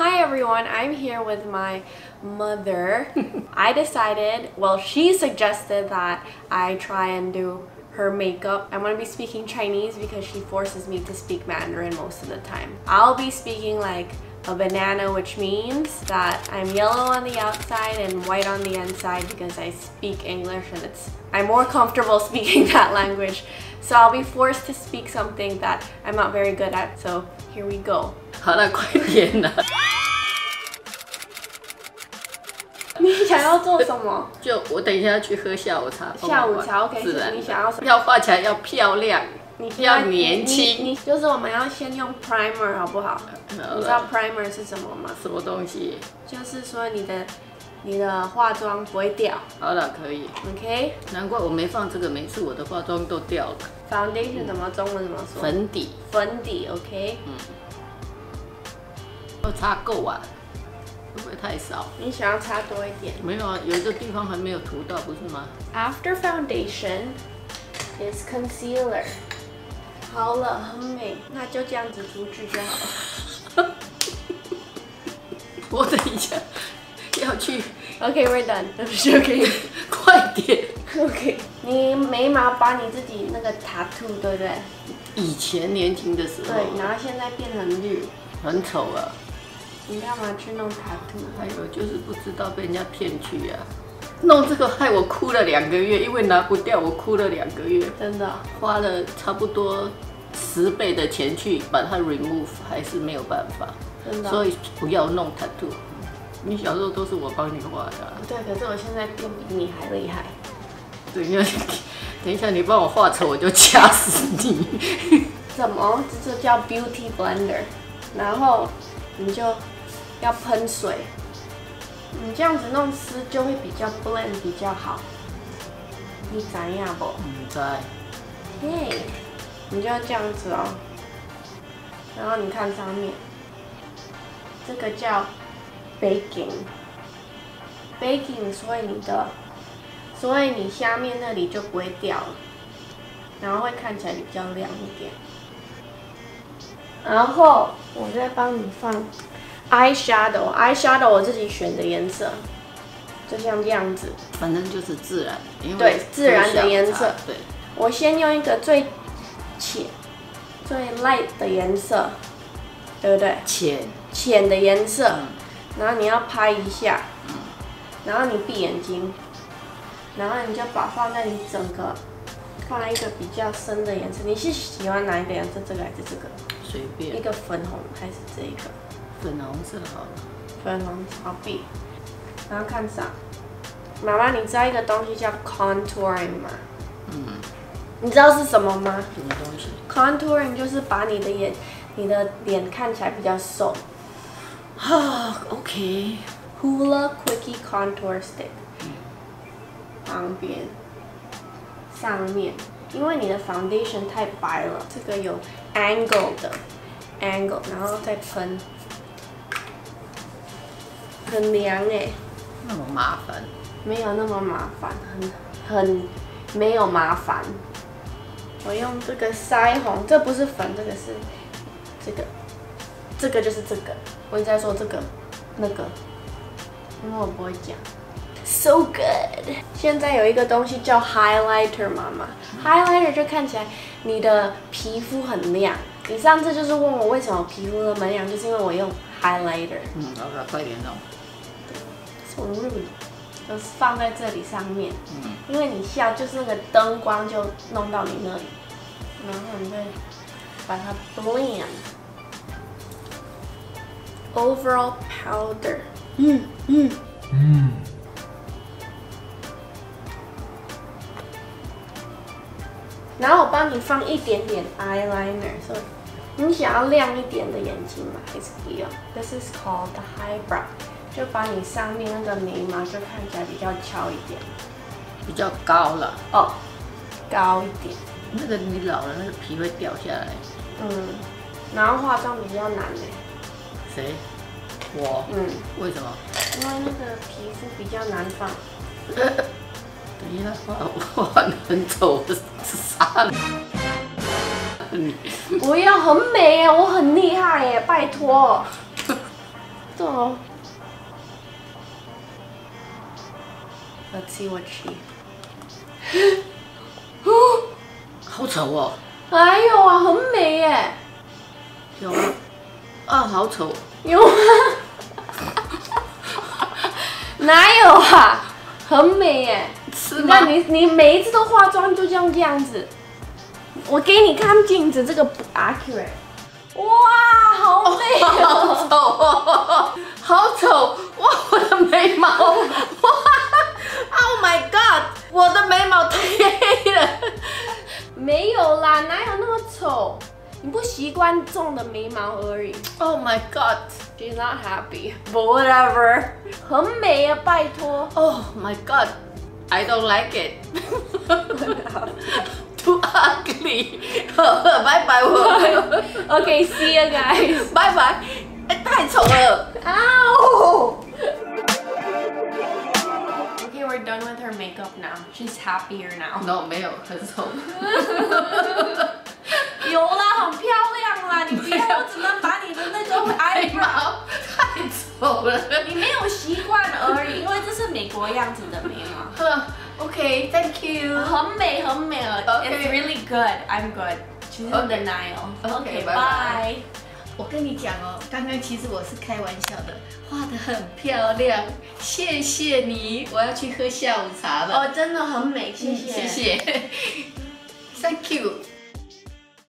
Hi everyone, I'm here with my mother. I decided, well, she suggested that I try and do her makeup. I'm gonna be speaking Chinese because she forces me to speak Mandarin most of the time. I'll be speaking like a banana, which means that I'm yellow on the outside and white on the inside because I speak English and I'm more comfortable speaking that language. So I'll be forced to speak something that I'm not very good at. So here we go. 好了，快点啦！你想要做什么？就我等一下去喝下午茶。下午茶 OK， 你想要什么？要画起来要漂亮。 要年轻，你就是我们要先用 primer 好不好？你知道 primer 是什么吗？什么东西？就是说你的化妆不会掉。好了，可以。OK。难怪我没放这个，每次我的化妆都掉了。Foundation 怎么中文怎么说？粉底。粉底 OK。嗯。要擦够啊，会不会太少？你想要擦多一点？没有啊，有一个地方还没有涂到，不是吗 ？After foundation is concealer。 好了，很美，那就这样子涂去就好了。我等一下要去。Okay, we're done. Okay, 快点。Okay， 你眉毛把你自己那个 tattoo 对不对？以前年轻的时候。对，然后现在变成绿。很丑啊。你干嘛去弄 tattoo？ 还有就是不知道被人家骗去啊。 弄这个害我哭了2个月，因为拿不掉，我哭了2个月，真的、哦、花了差不多10倍的钱去把它 remove， 还是没有办法，真的、哦。所以不要弄 tattoo。你小时候都是我帮你画的、啊，对，可是我现在变比你还厉害。等一下，你帮我画丑，我就掐死你。怎么？这就叫 beauty blender， 然后你就要喷水。 你这样子弄湿就会比较 blend 比较好，你知呀不？不知。嘿，你就要这样子哦。然后你看上面，这个叫 baking， 所以你下面那里就不会掉了，然后会看起来比较亮一点。然后我再帮你放。 eyeshadow 我自己选的颜色，就像这样子，反正就是自然，对自然的颜色。对，我先用一个最浅、最 light 的颜色，对不对？浅的颜色，然后你要拍一下，然后你闭眼睛，然后你就把放在你整个，放在一个比较深的颜色。你是喜欢哪一个颜色？这个还是这个？随便，一个粉红还是这一个？ 粉红色好了，粉红好比，然后看啥？妈妈，你知道一个东西叫 contouring 吗？嗯，你知道是什么吗？什么东西 ？contouring 就是把你的脸看起来比较瘦。啊 ，OK。Hoola Quickie Contour Stick， 旁边，上面，因为你的 foundation 太白了，这个有 angle 的 angle， 然后再喷。 很凉哎，那么麻烦？没有那么麻烦，很没有麻烦。我用这个腮红，这不是粉，这个是这个就是这个。我一直在说这个那个，因为我不会讲。So good。现在有一个东西叫 highlighter， 妈妈 ，highlighter 就看起来你的皮肤很亮。你上次就是问我为什么皮肤那么亮，就是因为我用 highlighter。嗯，好了，快点弄。 就是放在这里上面，因为你笑，就是那个灯光就弄到你那里，然后你再把它 blend。Overall powder， 然后我帮你放一点点 eyeliner， 所以你想要亮一点的眼睛嘛，还是不要 ？This is called the high brow。 就把你上面那个眉毛就看起来比较翘一点，比较高了哦，高一点。那个你老了，那个皮会掉下来。嗯，然后化妆比较难嘞。谁？我。嗯。为什么？因为那个皮肤比较难放。等一下，画得很丑，我杀了你！不要，很美耶，我很厉害耶，拜托。道. Let's see what she. 好醜啊！哎呦啊，很美耶！有啊，啊好醜！有啊，哪有啊？很美耶！是吗？你每一次都化妆就这样子，我给你看镜子，这个不 accurate。哇，好美哦！好醜，好醜！哇，我的眉毛！哇 ！Oh my god！ 我的眉毛太黑了。 没有啦，哪有那么丑？你不习惯种的眉毛而已。Oh my god, she's not happy. But whatever. 很美啊，拜托。Oh my god, I don't like it. Too ugly. Bye bye. Okay, see you guys. Bye bye. 太丑了。Ow. We're done with her makeup now. She's happier now. No, 没有，很丑。有啦，很漂亮啦！你不要只能把你的那种eyebrow太丑了。你没有习惯而已，因为这是美国样子的眉毛。Okay, thank you. 很美，很美了。It's really good. I'm good. She's in denial. Okay, bye. 我跟你讲哦，刚刚其实我是开玩笑的，画得很漂亮，谢谢你，我要去喝下午茶了。哦，真的很美，谢谢，谢谢 ，Thank you。